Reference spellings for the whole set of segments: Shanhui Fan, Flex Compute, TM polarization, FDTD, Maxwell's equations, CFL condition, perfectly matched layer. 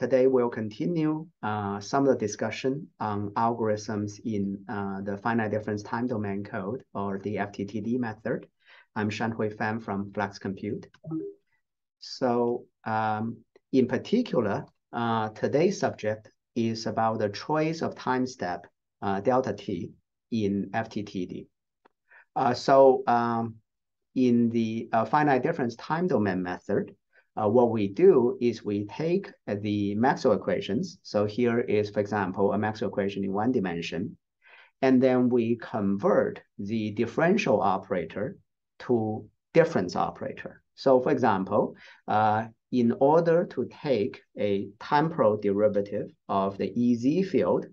Today we'll continue some of the discussion on algorithms in the finite difference time domain code, or the FDTD method. I'm Shanhui Fan from Flex Compute. So in particular, today's subject is about the choice of time step delta t in FDTD. In the finite difference time domain method, what we do is we take the Maxwell equations. So here is, for example, a Maxwell equation in one dimension, and then we convert the differential operator to difference operator. So for example, in order to take a temporal derivative of the EZ field,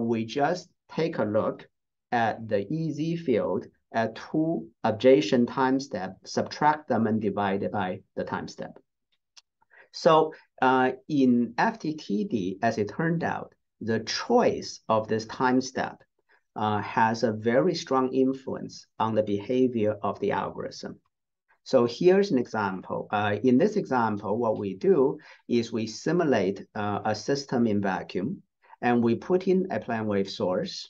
we just take a look at the EZ field at two adjacent time steps, subtract them, and divide it by the time step. So in FDTD, as it turned out, the choice of this time step has a very strong influence on the behavior of the algorithm. So here's an example. In this example, what we do is we simulate a system in vacuum, and we put in a plane wave source.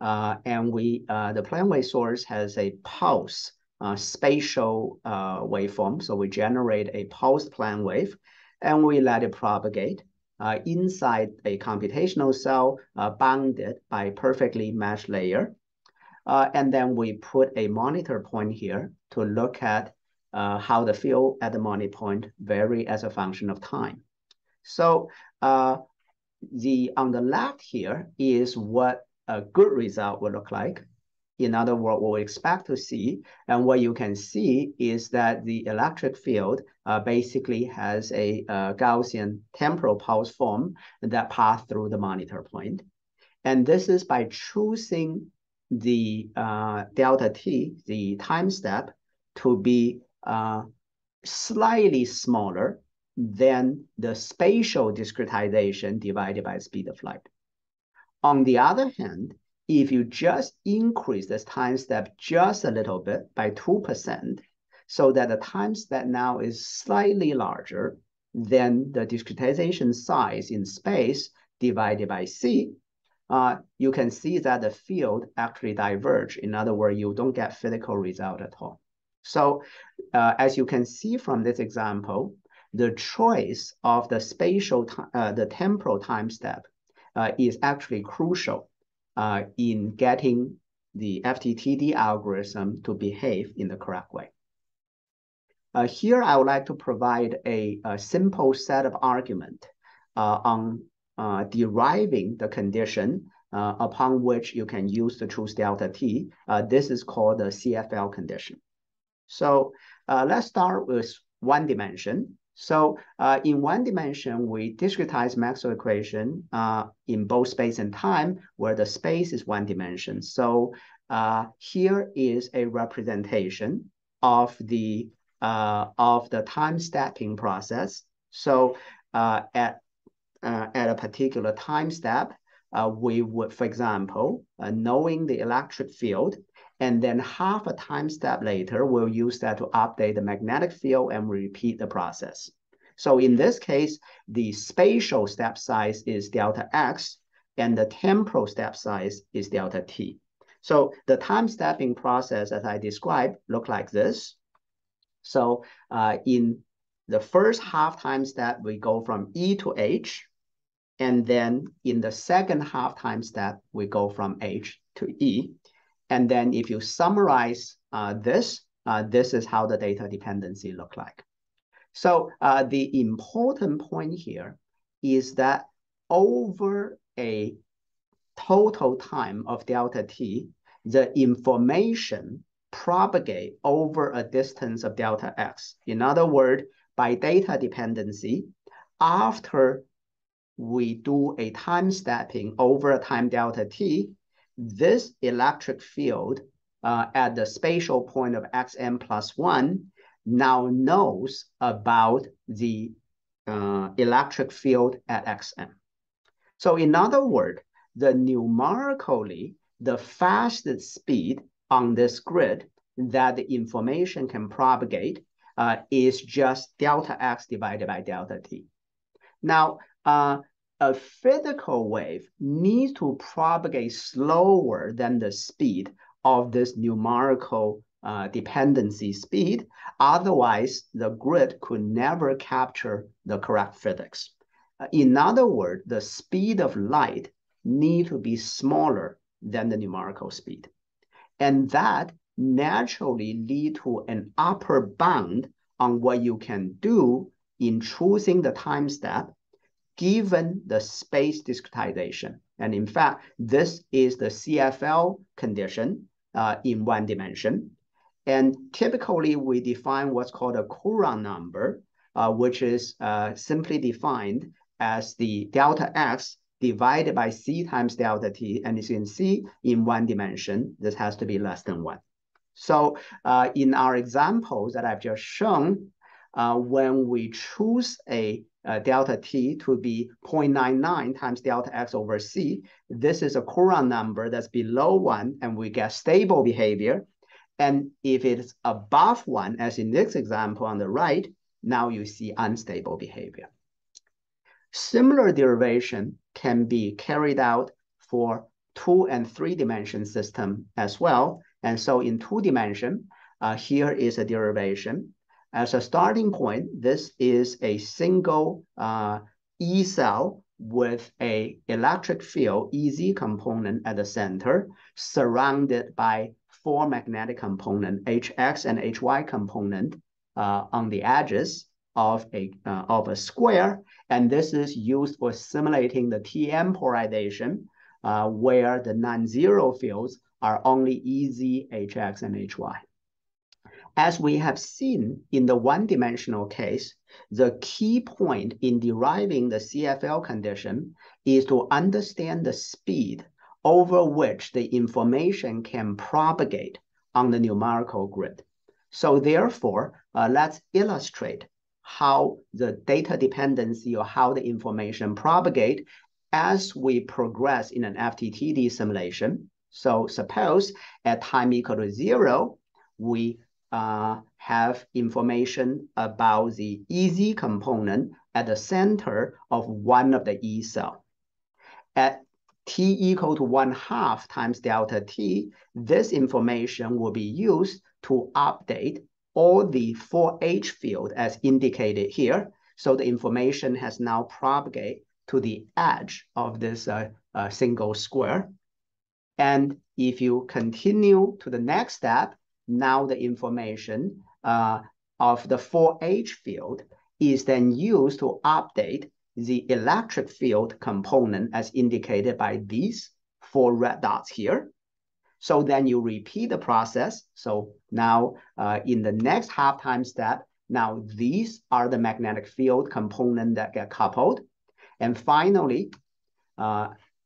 The plane wave source has a pulse spatial waveform. So we generate a pulsed plane wave, and we let it propagate inside a computational cell bounded by a perfectly matched layer. And then we put a monitor point here to look at how the field at the monitor point vary as a function of time. So on the left here is what a good result would look like. In other words, what we expect to see, and what you can see is that the electric field basically has a Gaussian temporal pulse form that passed through the monitor point. And this is by choosing the delta t, the time step, to be slightly smaller than the spatial discretization divided by speed of light. On the other hand, if you just increase this time step just a little bit by 2%, so that the time step now is slightly larger than the discretization size in space divided by c, you can see that the field actually diverges. In other words, you don't get physical result at all. So as you can see from this example, the choice of the spatial, the temporal time step is actually crucial in getting the FDTD algorithm to behave in the correct way. Here, I would like to provide a simple set of argument on deriving the condition upon which you can use to choose delta t. This is called the CFL condition. So let's start with one dimension. So in one dimension, we discretize Maxwell equation in both space and time, where the space is one dimension. So here is a representation of the time stepping process. So at a particular time step, we would, for example, knowing the electric field, and then half a time step later, we'll use that to update the magnetic field and repeat the process. So in this case, the spatial step size is delta x, and the temporal step size is delta t. So the time stepping process, as I described, looks like this. So in the first half time step, we go from E to H, and then in the second half time step, we go from H to E. And then if you summarize this is how the data dependency look like. So the important point here is that over a total time of delta t, the information propagate over a distance of delta x. In other words, by data dependency, after we do a time stepping over a time delta t, this electric field at the spatial point of xn plus 1 now knows about the electric field at xn. So in other words, numerically, the fastest speed on this grid that the information can propagate is just delta x divided by delta t. Now, a physical wave needs to propagate slower than the speed of this numerical dependency speed. Otherwise, the grid could never capture the correct physics. In other words, the speed of light needs to be smaller than the numerical speed. And that naturally leads to an upper bound on what you can do in choosing the time step given the space discretization. And in fact, this is the CFL condition in one dimension. And typically, we define what's called a Courant number, which is simply defined as the delta x divided by c times delta t. And as you can see, in one dimension, this has to be less than 1. So in our examples that I've just shown, when we choose a delta t to be 0.99 times delta x over c, this is a Courant number that's below 1, and we get stable behavior. And if it's above 1, as in this example on the right, now you see unstable behavior. Similar derivation can be carried out for 2- and 3-dimension system as well. And so in 2-dimension, here is a derivation. As a starting point, this is a single E cell with an electric field, EZ component at the center, surrounded by 4 magnetic components, HX and HY component on the edges of a square. And this is used for simulating the TM polarization, where the non-zero fields are only EZ, HX, and HY. As we have seen in the one-dimensional case, the key point in deriving the CFL condition is to understand the speed over which the information can propagate on the numerical grid. So therefore, let's illustrate how the data dependency or how the information propagate as we progress in an FDTD simulation. So suppose at time equal to 0, we have information about the EZ component at the center of one of the E cell. At t equal to 1/2 times delta t, this information will be used to update all the 4H field as indicated here. So the information has now propagated to the edge of this single square. And if you continue to the next step, now the information of the 4H field is then used to update the electric field component as indicated by these 4 red dots here. So then you repeat the process. So now in the next half-time step, now these are the magnetic field component that get coupled. And finally,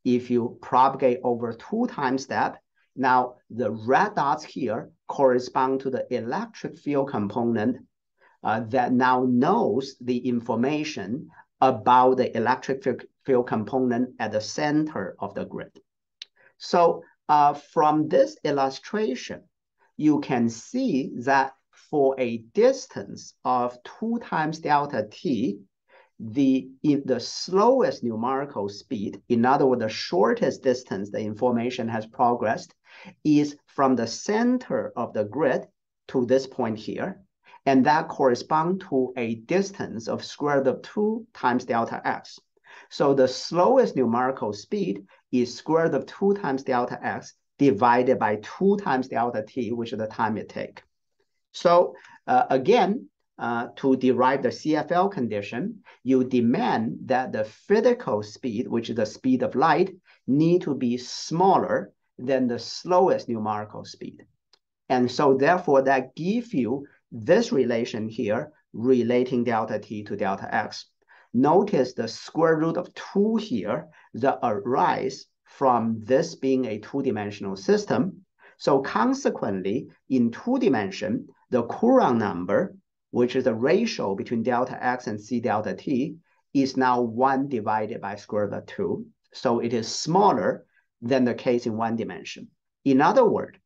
if you propagate over 2 time steps, now the red dots here correspond to the electric field component that now knows the information about the electric field component at the center of the grid. So from this illustration, you can see that for a distance of 2 times delta t, the slowest numerical speed, in other words, the shortest distance the information has progressed, is from the center of the grid to this point here. And that corresponds to a distance of square root of 2 times delta x. So the slowest numerical speed is square root of 2 times delta x divided by 2 times delta t, which is the time it takes. So again, to derive the CFL condition, you demand that the physical speed, which is the speed of light, need to be smaller than the slowest numerical speed. And so therefore, that gives you this relation here, relating delta t to delta x. Notice the square root of 2 here that arises from this being a 2-dimensional system. So consequently, in 2-dimension, the Courant number, which is the ratio between delta x and c delta t, is now 1 divided by square root of 2. So it is smaller than the case in one dimension. In other words,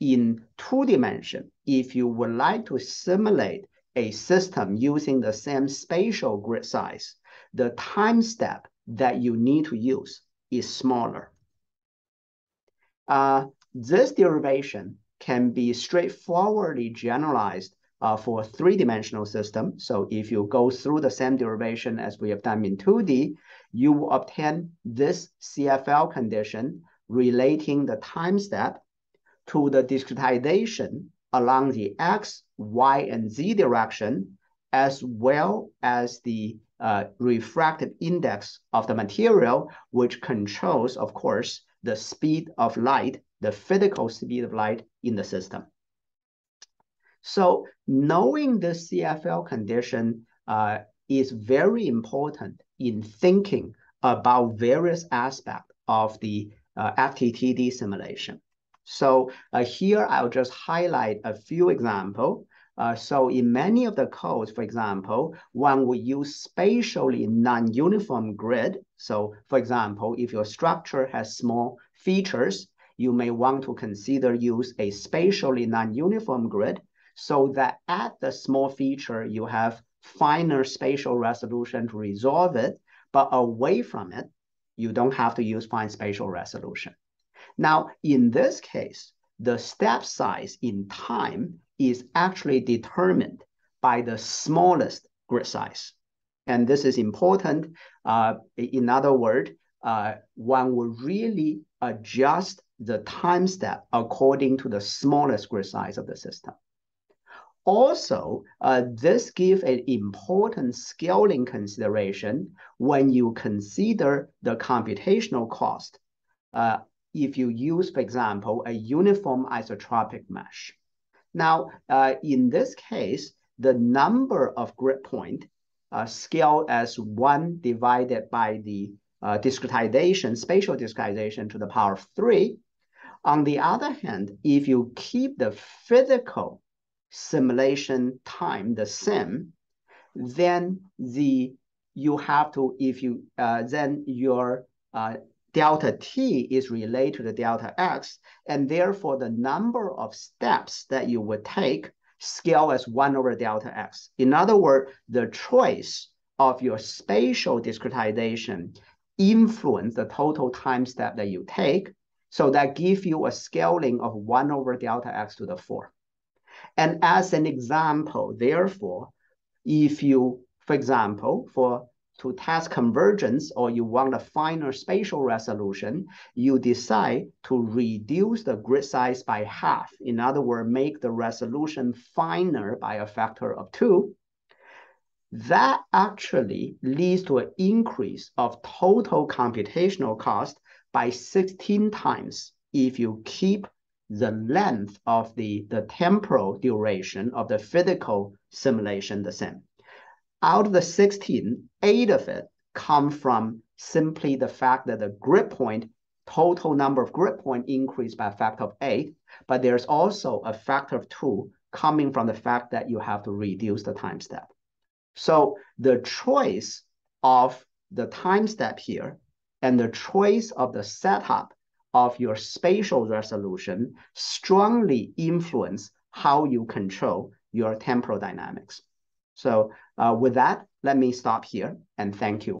in 2-dimension, if you would like to simulate a system using the same spatial grid size, the time step that you need to use is smaller. This derivation can be straightforwardly generalized for a three-dimensional system. So if you go through the same derivation as we have done in 2D, you will obtain this CFL condition relating the time step to the discretization along the X, Y, and Z direction, as well as the refractive index of the material, which controls, of course, the speed of light, the physical speed of light in the system. So knowing the CFL condition is very important in thinking about various aspects of the FDTD simulation. So here I'll just highlight a few examples. So in many of the codes, for example, one will use spatially non-uniform grid. So for example, if your structure has small features, you may want to consider use a spatially non-uniform grid so that at the small feature, you have finer spatial resolution to resolve it, but away from it, you don't have to use fine spatial resolution. Now, in this case, the step size in time is actually determined by the smallest grid size. And this is important. In other words, one will really adjust the time step according to the smallest grid size of the system. Also, this gives an important scaling consideration when you consider the computational cost. If you use, for example, a uniform isotropic mesh. Now, in this case, the number of grid points scaled as 1 divided by the discretization, spatial discretization to the power of 3. On the other hand, if you keep the physical simulation time the same, then your delta t is related to the delta x, and therefore the number of steps that you would take scale as 1 over delta x. In other words, the choice of your spatial discretization influences the total time step that you take, so that gives you a scaling of 1 over delta x to the 4. And as an example, therefore, if you, for example, to test convergence, or you want a finer spatial resolution, you decide to reduce the grid size by half. In other words, make the resolution finer by a factor of 2. That actually leads to an increase of total computational cost by 16 times if you keep the length of the temporal duration of the physical simulation the same. Out of the 16, 8 of it come from simply the fact that the grid point, total number of grid points increased by a factor of 8, but there's also a factor of 2 coming from the fact that you have to reduce the time step. So the choice of the time step here and the choice of the setup of your spatial resolution strongly influence how you control your temporal dynamics. So with that, let me stop here and thank you.